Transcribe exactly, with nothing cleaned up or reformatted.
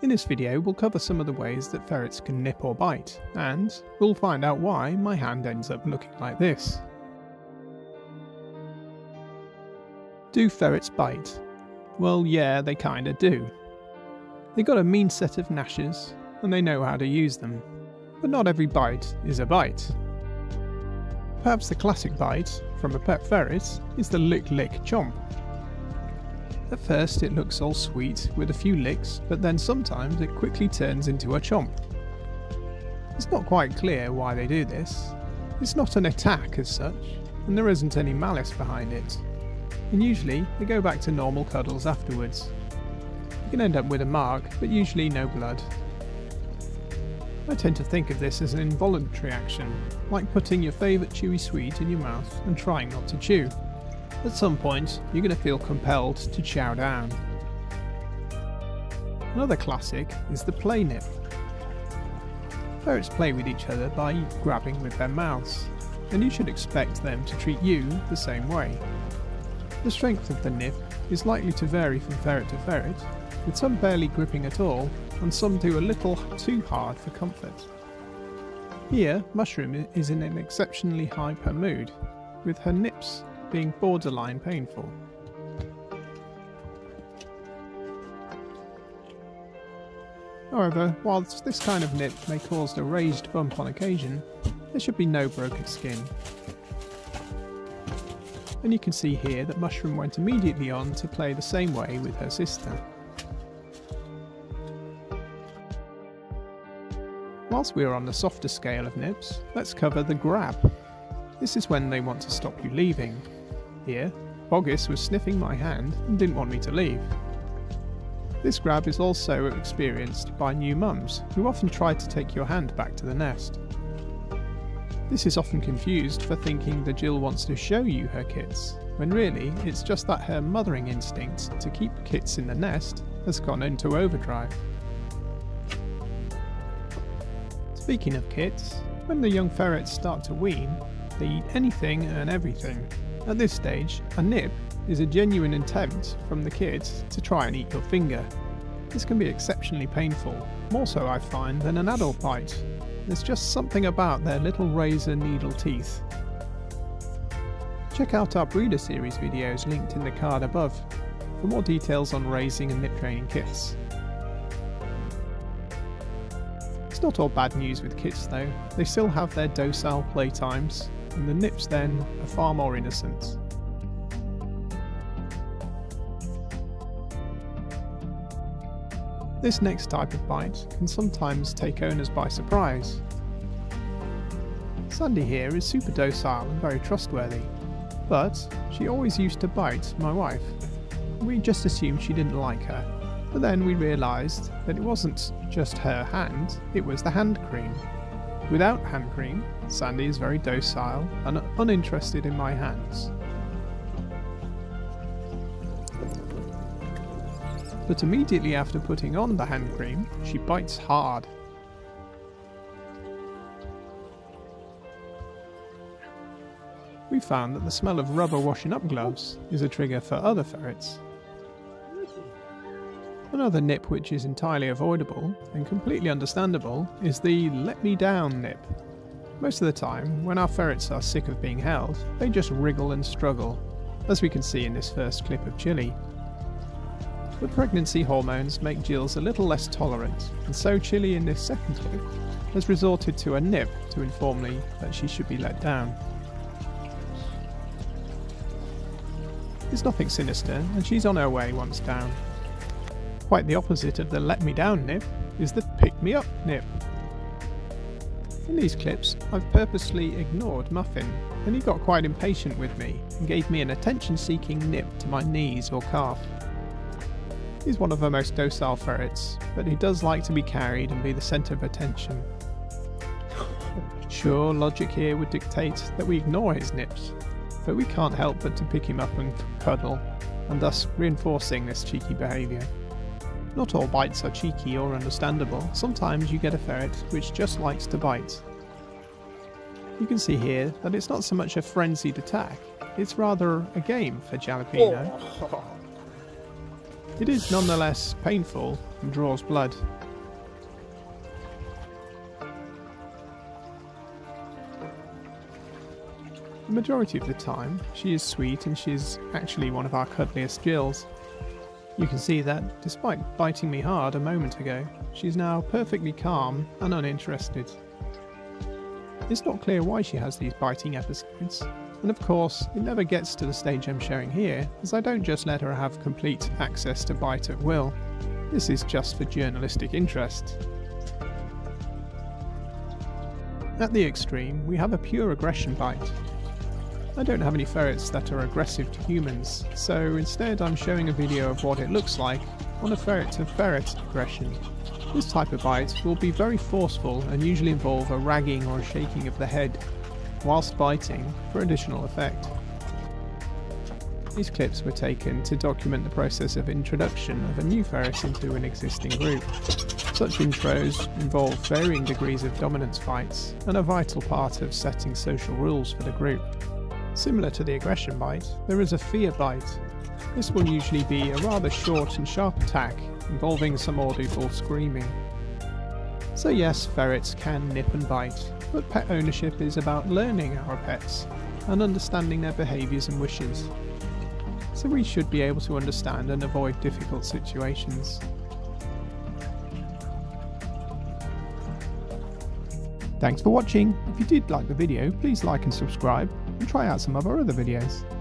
In this video we'll cover some of the ways that ferrets can nip or bite, and we'll find out why my hand ends up looking like this. Do ferrets bite? Well, yeah, they kinda do. They got a mean set of gnashes, and they know how to use them. But not every bite is a bite. Perhaps the classic bite from a pet ferret is the lick lick chomp. At first it looks all sweet with a few licks, but then sometimes it quickly turns into a chomp. It's not quite clear why they do this. It's not an attack as such, and there isn't any malice behind it. And usually they go back to normal cuddles afterwards. You can end up with a mark, but usually no blood. I tend to think of this as an involuntary action, like putting your favourite chewy sweet in your mouth and trying not to chew. At some point, you're going to feel compelled to chow down. Another classic is the play nip. Ferrets play with each other by grabbing with their mouths, and you should expect them to treat you the same way. The strength of the nip is likely to vary from ferret to ferret, with some barely gripping at all, and some do a little too hard for comfort. Here, Mushroom is in an exceptionally hyper mood, with her nips being borderline painful. However, whilst this kind of nip may cause a raised bump on occasion, there should be no broken skin. And you can see here that Mushroom went immediately on to play the same way with her sister. Whilst we are on the softer scale of nips, let's cover the grab. This is when they want to stop you leaving. Here, Boggis was sniffing my hand and didn't want me to leave. This grab is also experienced by new mums, who often try to take your hand back to the nest. This is often confused for thinking that Jill wants to show you her kits, when really it's just that her mothering instinct to keep kits in the nest has gone into overdrive. Speaking of kits, when the young ferrets start to wean, they eat anything and everything. At this stage, a nip is a genuine attempt from the kid to try and eat your finger. This can be exceptionally painful, more so I find than an adult bite. There's just something about their little razor needle teeth. Check out our breeder series videos linked in the card above for more details on raising and nip training kits. It's not all bad news with kits though, they still have their docile playtimes, and the nips then are far more innocent. This next type of bite can sometimes take owners by surprise. Sandy here is super docile and very trustworthy, but she always used to bite my wife. We just assumed she didn't like her. But then we realised that it wasn't just her hand, it was the hand cream. Without hand cream, Sandy is very docile and uninterested in my hands. But immediately after putting on the hand cream, she bites hard. We found that the smell of rubber washing up gloves is a trigger for other ferrets. Another nip which is entirely avoidable and completely understandable is the let me down nip. Most of the time, when our ferrets are sick of being held, they just wriggle and struggle, as we can see in this first clip of Chilli. But pregnancy hormones make Jill's a little less tolerant, and so Chilli in this second clip has resorted to a nip to inform me that she should be let down. It's nothing sinister, and she's on her way once down. Quite the opposite of the let me down nip is the pick me up nip. In these clips I've purposely ignored Muffin, and he got quite impatient with me and gave me an attention seeking nip to my knees or calf. He's one of our most docile ferrets, but he does like to be carried and be the centre of attention. Sure, logic here would dictate that we ignore his nips, but we can't help but to pick him up and cuddle, and thus reinforcing this cheeky behaviour. Not all bites are cheeky or understandable, sometimes you get a ferret which just likes to bite. You can see here that it's not so much a frenzied attack, it's rather a game for Jalapeno. It is nonetheless painful, and draws blood. The majority of the time, she is sweet and she is actually one of our cuddliest Jills. You can see that, despite biting me hard a moment ago, she's now perfectly calm and uninterested. It's not clear why she has these biting episodes, and of course it never gets to the stage I'm sharing here, as I don't just let her have complete access to bite at will. This is just for journalistic interest. At the extreme, we have a pure aggression bite. I don't have any ferrets that are aggressive to humans, so instead I'm showing a video of what it looks like on a ferret-to-ferret aggression. This type of bite will be very forceful and usually involve a ragging or a shaking of the head, whilst biting, for additional effect. These clips were taken to document the process of introduction of a new ferret into an existing group. Such intros involve varying degrees of dominance fights and are a vital part of setting social rules for the group. Similar to the aggression bite, there is a fear bite. This will usually be a rather short and sharp attack, involving some audible screaming. So yes, ferrets can nip and bite, but pet ownership is about learning our pets and understanding their behaviours and wishes. So we should be able to understand and avoid difficult situations. Thanks for watching. If you did like the video, please like and subscribe, and try out some of our other videos.